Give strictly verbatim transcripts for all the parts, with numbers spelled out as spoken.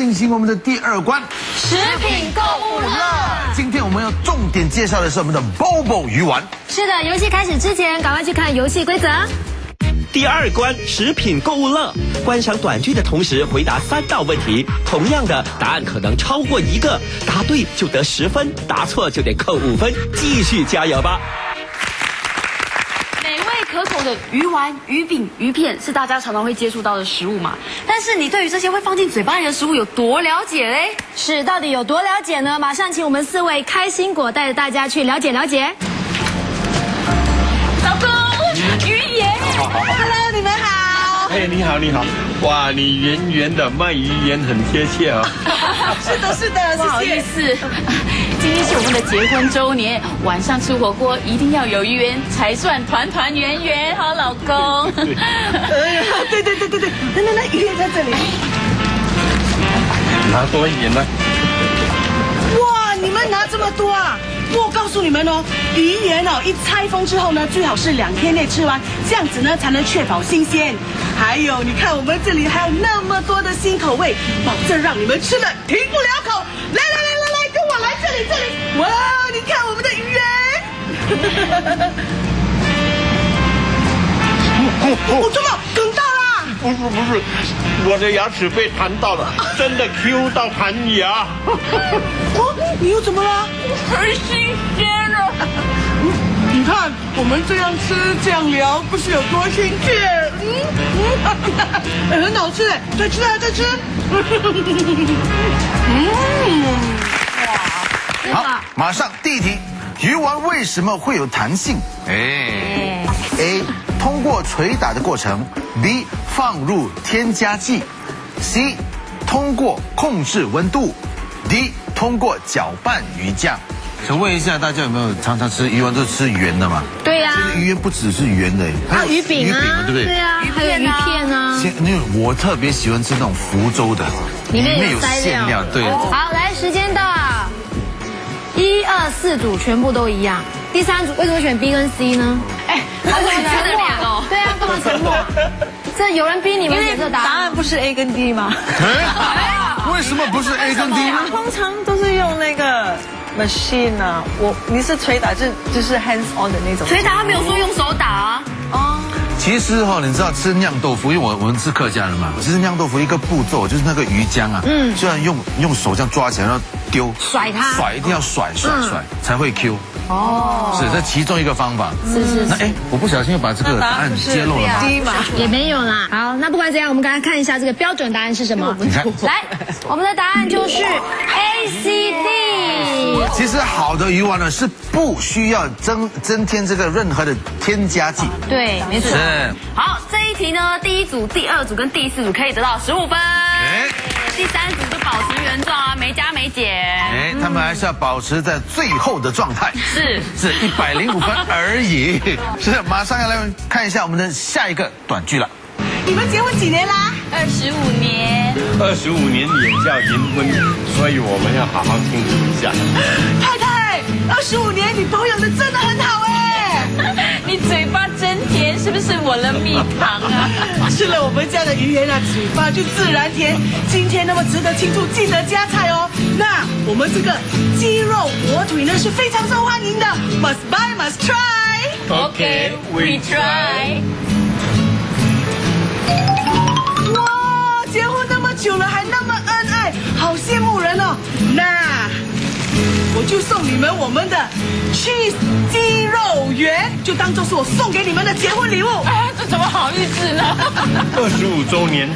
进行我们的第二关食品购物乐。今天我们要重点介绍的是我们的 B O B O 鱼丸。是的，游戏开始之前，赶快去看游戏规则。第二关食品购物乐，观赏短剧的同时回答三道问题，同样的答案可能超过一个，答对就得十分，答错就得扣五分，继续加油吧。 可口的鱼丸、鱼饼、鱼片是大家常常会接触到的食物嘛？但是你对于这些会放进嘴巴里的食物有多了解嘞？是，到底有多了解呢？马上请我们四位开心果带着大家去了解了解。老公，鱼爷 ，Hello， 你们好。哎，你好，你好。哇，你圆圆的卖鱼圆很贴切哦。是的，是的，不好意思。 今天是我们的结婚周年，晚上吃火锅一定要有鱼圆才算团团圆圆，好老公。哎呀，对对对对对，那那那鱼圆在这里，拿多一点来。哇，你们拿这么多啊！我告诉你们哦，鱼圆哦，一拆封之后呢，最好是两天内吃完，这样子呢才能确保新鲜。还有，你看我们这里还有那么多的新口味，保证让你们吃了停不了口。来来来。 这里，哇！你看我们的鱼圆，我怎么梗到啦？不是不是，我的牙齿被弹到了，真的 Q 到弹牙。哦，你又怎么了？太新鲜了！你看我们这样吃这样聊，不是有多亲切？嗯嗯，很好吃哎，再吃啊，再吃。嗯。 好，马上第一题，鱼丸为什么会有弹性？哎 ，A 通过捶打的过程 ，B 放入添加剂 ，C 通过控制温度 ，D 通过搅拌鱼酱。想问一下大家有没有常常吃鱼丸都吃圆的嘛？对呀、啊，其实鱼圆不只是圆的，还有鱼饼啊，对不对？对啊，还有鱼片啊。因为我特别喜欢吃那种福州的，里面有馅料。对，好，来，时间到。 一二四组全部都一样，第三组为什么选 B 跟 C 呢？哎，好沉默哦。对啊，干嘛沉默？这有人逼你们选择答案？答案不是 A 跟 D 吗？为什么不是 A 跟 D 呢？通常都是用那个 machine 啊，我你是捶打，就就是 hands on 的那种。捶打他没有说用手打啊。哦。其实哈，你知道吃酿豆腐，因为我我们是客家人嘛，其实酿豆腐一个步骤就是那个鱼浆啊，嗯，虽然用用手这样抓起来，然后。 丢甩它，甩一定要甩甩甩才会 Q 哦，是这其中一个方法。是是。那哎，我不小心又把这个答案揭露了吗？也没有啦。好，那不管怎样，我们刚刚看一下这个标准答案是什么。你看，来，我们的答案就是 A C D。其实好的鱼丸呢是不需要增增添这个任何的添加剂。对，没错。好，这一题呢，第一组、第二组跟第四组可以得到十五分。 第三组就保持原状啊，没加没减。哎，他们还是要保持在最后的状态，是是一百零五分而已。是，马上要来看一下我们的下一个短剧了。你们结婚几年啦？二十五年。二十五年也叫银婚，所以我们要好好庆祝一下。太太，二十五年你保养的真的很好哎，你嘴巴真甜，是不是我的蜜糖啊？ 吃了我们家的鱼圆啊，嘴巴就自然甜。今天那么值得庆祝，记得加菜哦。那我们这个鸡肉火腿呢是非常受欢迎的 ，must buy must try。Okay, we try。哇，结婚那么久了还那么恩爱，好羡慕人哦。那我就送你们我们的 cheese 鸡肉圆，就当做是我送给你们的结婚礼物。 怎么好意思呢？二十五周年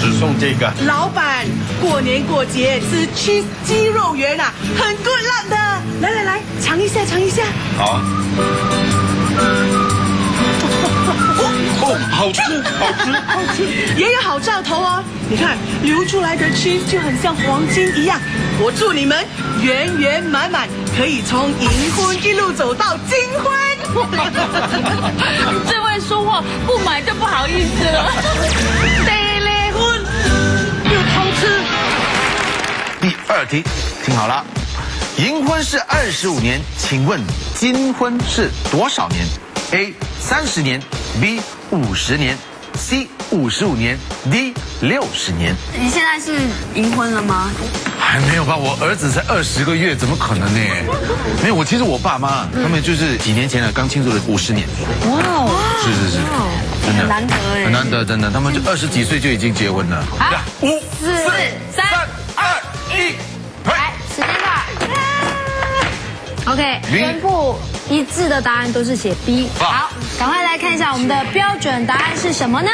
只送这个。老板，过年过节吃 cheese 鸡肉圆啊，很 good luck 的。来来来，尝一下，尝一下。好啊。哦，好吃，好吃，好吃。也有好兆头哦，你看流出来的 cheese 就很像黄金一样。我祝你们圆圆满满，可以从银婚一路走到金婚。 这位说话不买就不好意思了。得嘞婚，又偷吃。第二题，听好了，银婚是二十五年，请问金婚是多少年 ？A 三十年 ，B 五十年 C 五十五年 ，D 六十年。你现在是离婚了吗？还没有吧，我儿子才二十个月，怎么可能呢？没有，我其实我爸妈他们就是几年前呢刚庆祝了五十年。哇哦！是是是，真的很难得哎，很难得，真的，他们就二十几岁就已经结婚了。来，五、四、三、二、一，来，时间到。OK， 全部一致的答案都是写 B。好，赶快来看一下我们的标准答案是什么呢？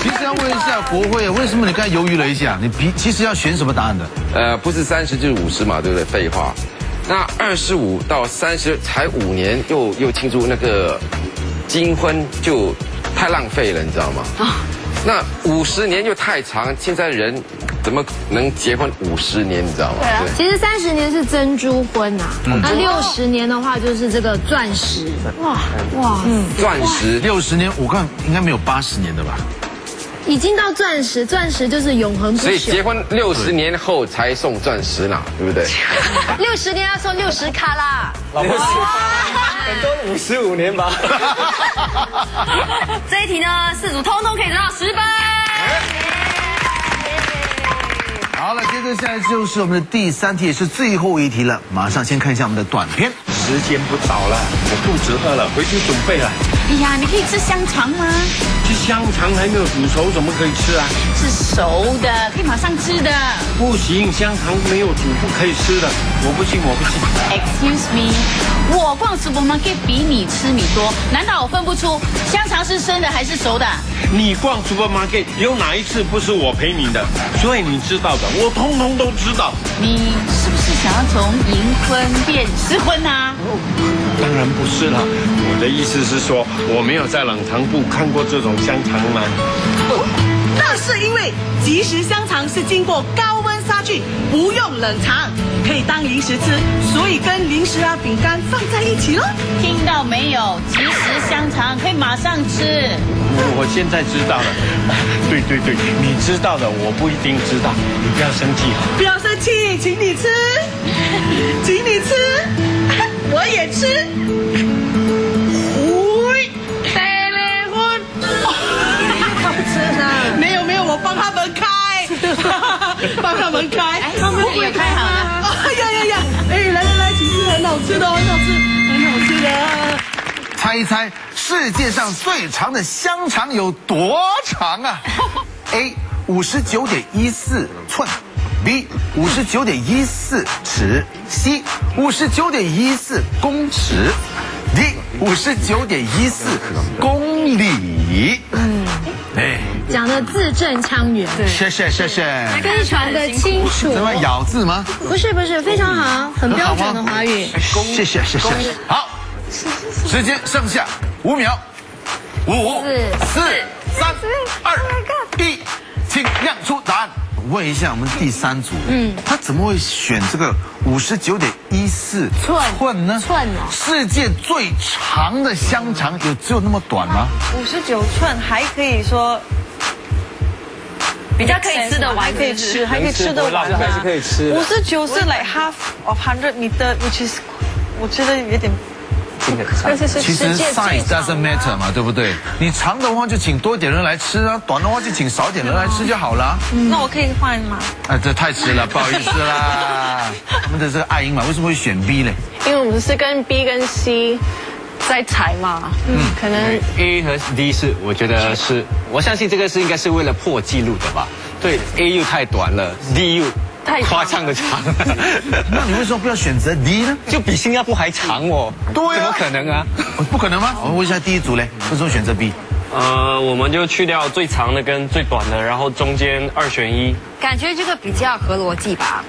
其实要问一下国会，为什么你刚才犹豫了一下？你其其实要选什么答案的？呃，不是三十就是五十嘛，对不对？废话，那二十五到三十才五年，又又庆祝那个金婚就太浪费了，你知道吗？啊，那五十年又太长，现在人怎么能结婚五十年？你知道吗？对啊，其实三十年是珍珠婚啊，那六十年的话就是这个钻石。哇哇，嗯，钻石六十年，我看应该没有八十年的吧。 已经到钻石，钻石就是永恒不朽。所以结婚六十年后才送钻石呢，对不对？六十年要送六十卡啦，老婆，很多五十五年吧。这一题呢，四组通通可以得到十分。好了，接着下来就是我们的第三题，也是最后一题了。马上先看一下我们的短片。时间不早了，我肚子饿了，回去准备了。哎呀，你可以吃香肠吗？ 这香肠还没有煮熟，怎么可以吃啊？是熟的，可以马上吃的。不行，香肠没有煮不可以吃的。我不信，我不信。Excuse me， 我逛 supermarket 比你吃米多，难道我分不出香肠是生的还是熟的？你逛 supermarket 有哪一次不是我陪你的？所以你知道的，我通通都知道。你是不是想要从银婚变失婚啊？当然不是啦，我的意思是说，我没有在冷藏部看过这种 香肠吗？不，那是因为即食香肠是经过高温杀菌，不用冷藏，可以当零食吃，所以跟零食啊、饼干放在一起咯。听到没有？即食香肠可以马上吃。我, 我现在知道了。对对对，你知道的，我不一定知道。你不要生气，不要生气，请你吃，请你吃，我也吃。 帮他们开，他们也开好了。哎呀呀呀！哎，来来来，其实很好吃的，很好吃，很好吃的。猜一猜，世界上最长的香肠有多长啊 ？A 五十九点一四寸 ，B 五十九点一四尺 ，C 五十九点一四公尺 ，D 五十九点一四公里。嗯，哎。 讲的字正腔圆，对，谢谢谢谢，非常的清楚。什么咬字吗？不是不是，非常好，很标准的华语。谢谢谢谢，好，时间剩下五秒，五、四、三、二、一，请亮出答案。问一下我们第三组，嗯，他怎么会选这个五十九点一四寸呢？寸哦，世界最长的香肠有只有那么短吗？五十九寸还可以说。 比较可以吃的完，可以吃，还可以吃的完啊。五十九是 like half of hundred meter， which is 我觉得有点。其实 size doesn't matter 嘛，对不对？你长的话就请多点人来吃啊，短的话就请少点人来吃就好了。那我可以换吗？哎，这太迟了，不好意思啦。他们的这个爱因嘛，为什么会选 B 呢？因为我们是跟 B 跟 C。 在踩嘛，嗯，可能 A 和 D 是，我觉得是，我相信这个是应该是为了破纪录的吧。对 ，A 又太短了 ，D 又太夸张的长了。那你为什么不要选择 D 呢？就比新加坡还长哦。对啊，怎么可能啊？不可能吗？我们问一下第一组嘞，为什么选择 B？ 呃，我们就去掉最长的跟最短的，然后中间二选一。感觉这个比较合逻辑吧。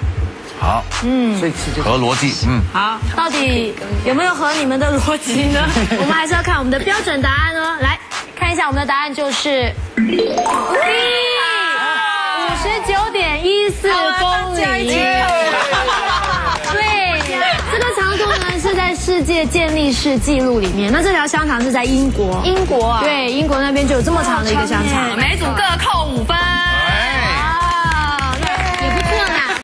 好，嗯，合逻辑，嗯，好，到底有没有合你们的逻辑呢？我们还是要看我们的标准答案哦。来看一下我们的答案就是 B， 五十九点一四公里。对，这个长度呢是在世界健力士纪录里面。那这条香肠是在英国，英国啊，对，英国那边就有这么长的一个香肠，每组各扣五。